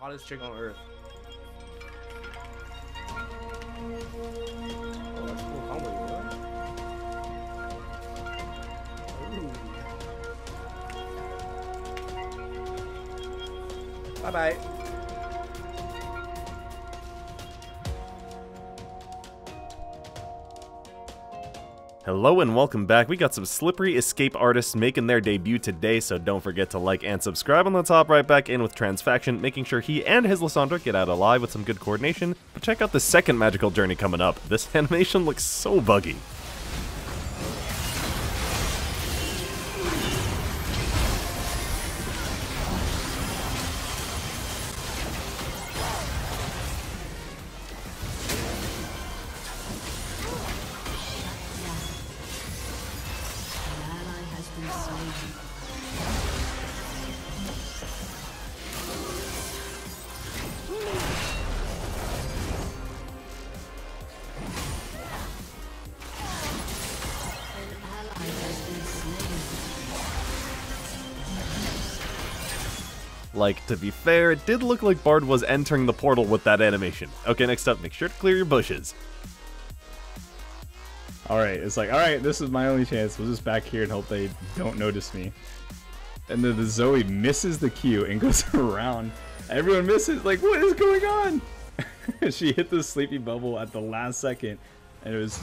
Hottest chick on earth. Oh, that's cool combo, right? Bye-bye. Hello and welcome back. We got some slippery escape artists making their debut today, so don't forget to like and subscribe, and let's hop right back in with Trans Faction, making sure he and his Lissandra get out alive with some good coordination. But check out the second magical journey coming up. This animation looks so buggy. Like, to be fair, it did look like Bard was entering the portal with that animation. Okay, next up, make sure to clear your bushes. Alright, it's like, alright, this is my only chance. We'll just back here and hope they don't notice me. And then the Zoe misses the Q and goes around. Everyone misses, like, what is going on? She hit the sleepy bubble at the last second, and it was...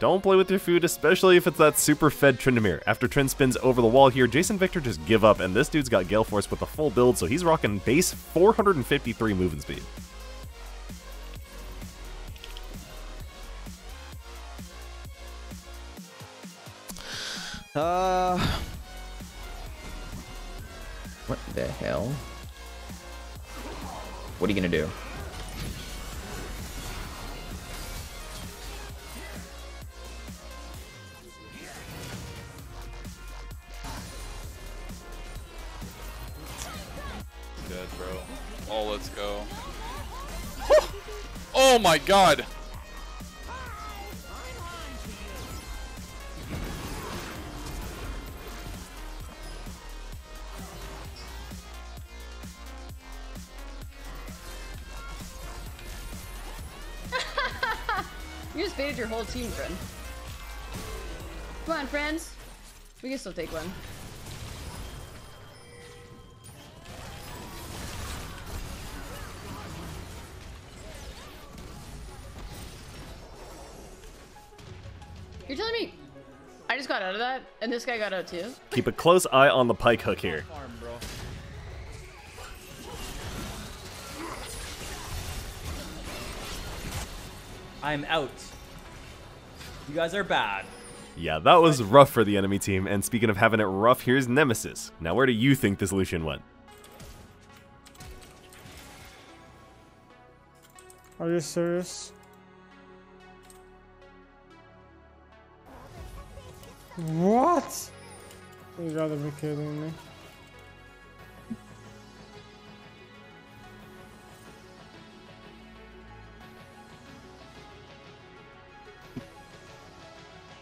Don't play with your food, especially if it's that super fed Tryndamere. After Trynd spins over the wall here, Jason Victor just give up, and this dude's got Gale Force with a full build, so he's rocking base 453 movement speed. What the hell? What are you gonna do? Oh my god! You just baited your whole team, friend. Come on, friends. We can still take one. You're telling me I just got out of that, and this guy got out too? Keep a close eye on the pike hook here. I'm out. You guys are bad. Yeah, that was rough for the enemy team, and speaking of having it rough, here's Nemesis. Now where do you think this Lucian went? Are you serious? What? You gotta be kidding me.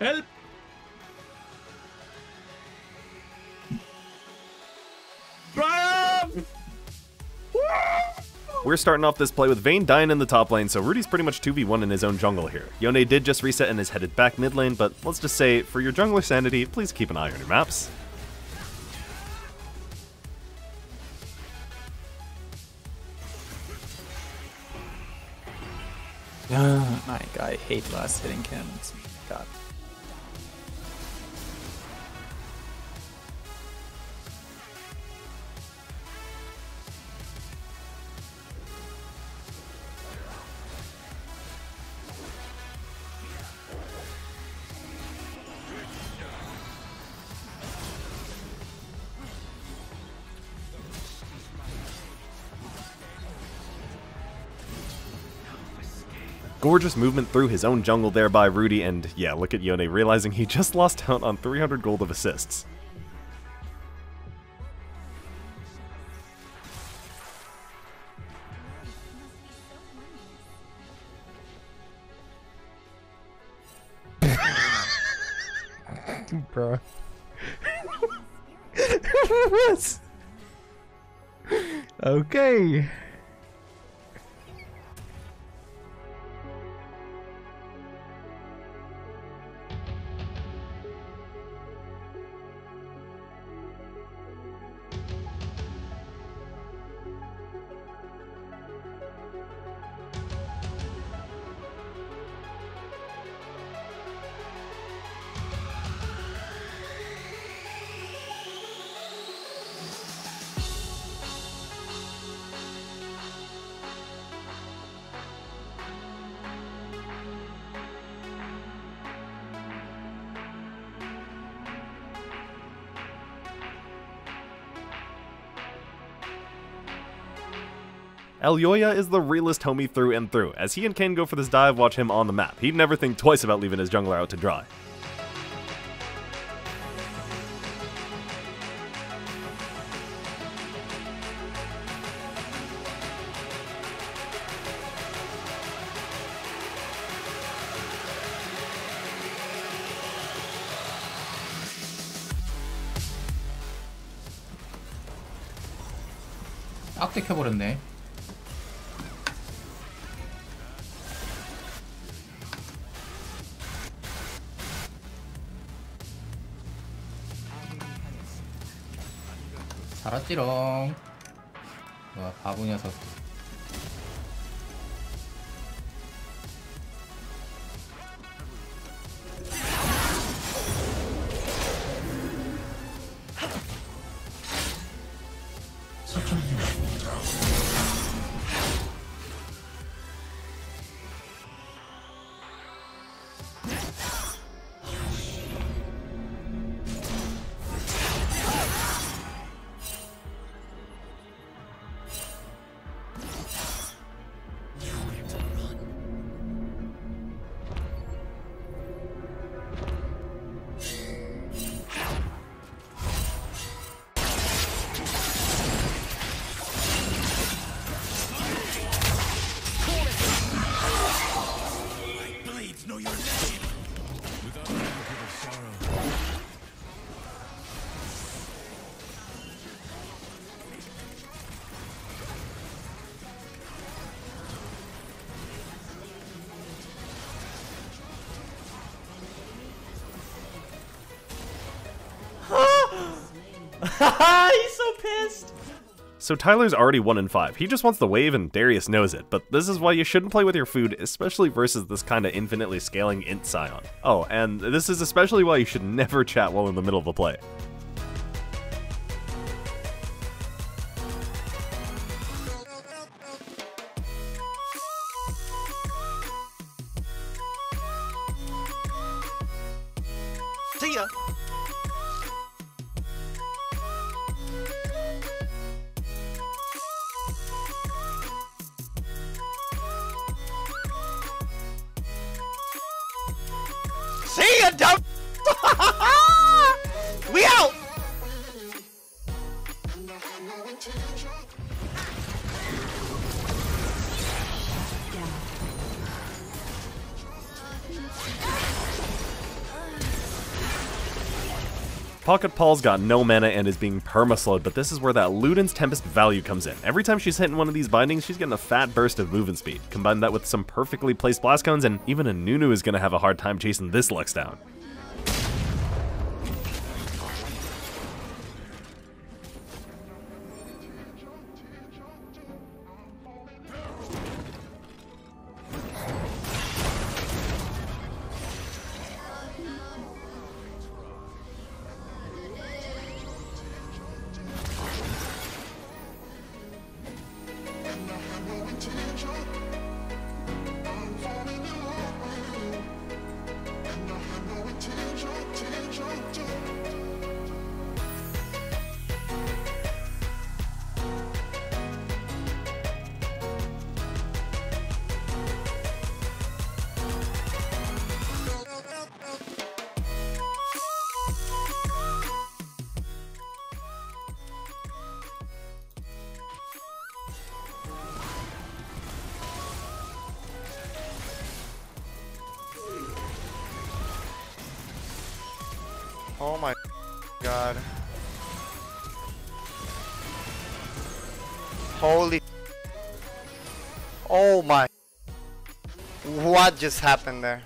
Help! We're starting off this play with Vayne dying in the top lane, so Rudy's pretty much 2v1 in his own jungle here. Yone did just reset and is headed back mid lane, but let's just say, for your jungler sanity, please keep an eye on your maps. My god, I hate last hitting cannons. God. Gorgeous movement through his own jungle there by Rudy, and yeah, look at Yone realizing he just lost out on 300 gold of assists. Bruh. Okay. Elyoya is the realest homie through and through. As he and Kane go for this dive, watch him on the map. He'd never think twice about leaving his jungler out to dry. 압박해버렸네. 살았지롱. 와, 바보 녀석. He's so pissed! So Tyler's already 1-5. He just wants the wave and Darius knows it, but this is why you shouldn't play with your food, especially versus this kind of infinitely scaling Int Scion. Oh, and this is especially why you should never chat while in the middle of a play. See ya! We out! Pocket Paul's got no mana and is being permaslowed, but this is where that Luden's Tempest value comes in. Every time she's hitting one of these bindings, she's getting a fat burst of movement speed. Combine that with some perfectly placed blast cones, and even a Nunu is going to have a hard time chasing this Lux down. Oh my god. Holy. Oh my. What just happened there?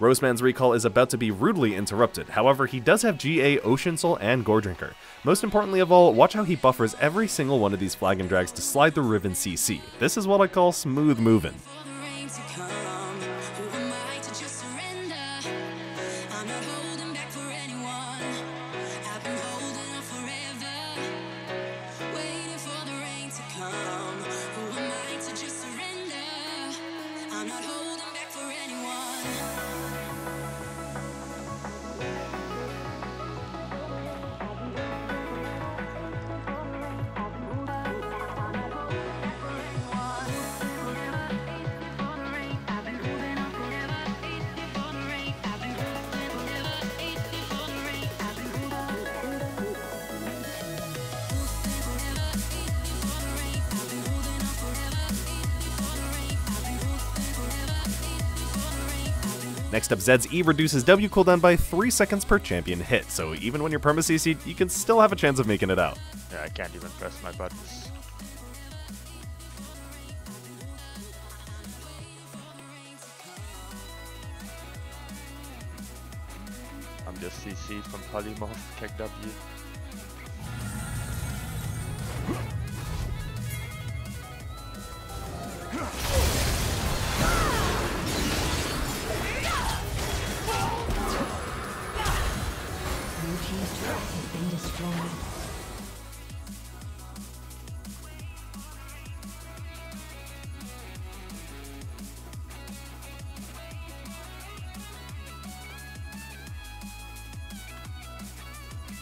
Roseman's recall is about to be rudely interrupted, however he does have GA, Ocean Soul, and Goredrinker. Most importantly of all, watch how he buffers every single one of these flag and drags to slide the Riven CC. This is what I call smooth movin'. Next up, Zed's E reduces W cooldown by 3 seconds per champion hit, so even when you're perma-CC'd, you can still have a chance of making it out. Yeah, I can't even press my buttons. I'm just CC from Polymorph, Keg W.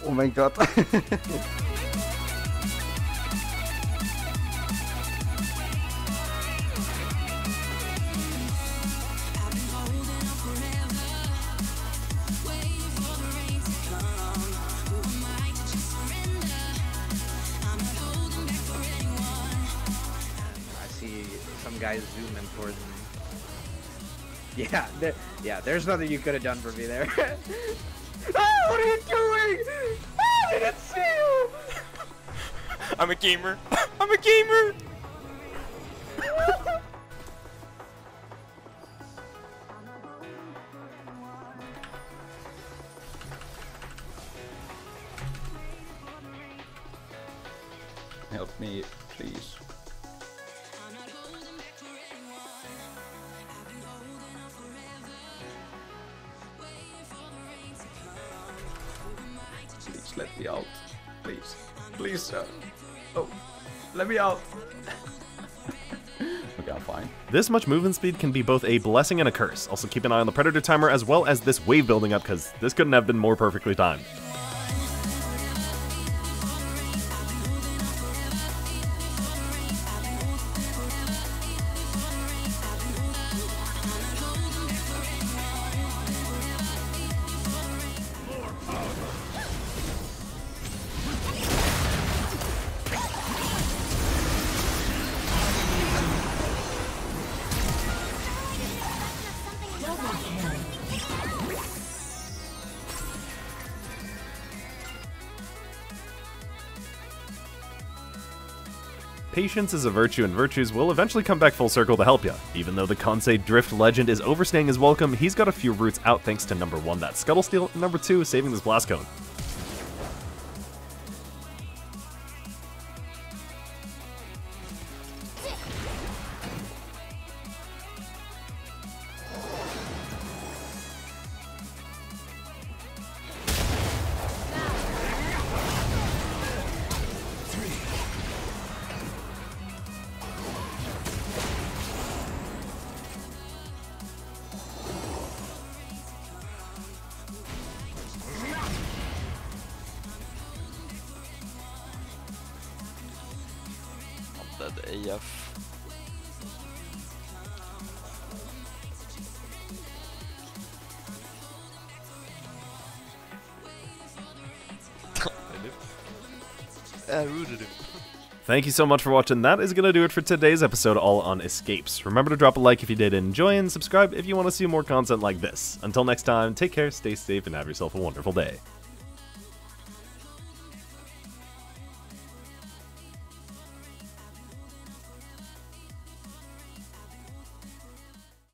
Oh my god. Guys zoom in towards me. Yeah, there's nothing you could have done for me there. Ah, what are you doing? Ah, I didn't see you! I'm a gamer. I'm a gamer! Help me, please. Let me out, please. Please, sir. Oh, let me out. Okay, I'm fine. This much movement speed can be both a blessing and a curse. Also, keep an eye on the Predator timer as well as this wave building up, because this couldn't have been more perfectly timed. Patience is a virtue, and virtues will eventually come back full circle to help you. Even though the Kansei Drift legend is overstaying his welcome, he's got a few roots out thanks to number 1, that Scuttle Steal, and number 2, saving this Blast Cone. of. Thank you so much for watching. That is going to do it for today's episode all on escapes. Remember to drop a like if you did enjoy and subscribe if you want to see more content like this. Until next time, take care, stay safe, and have yourself a wonderful day.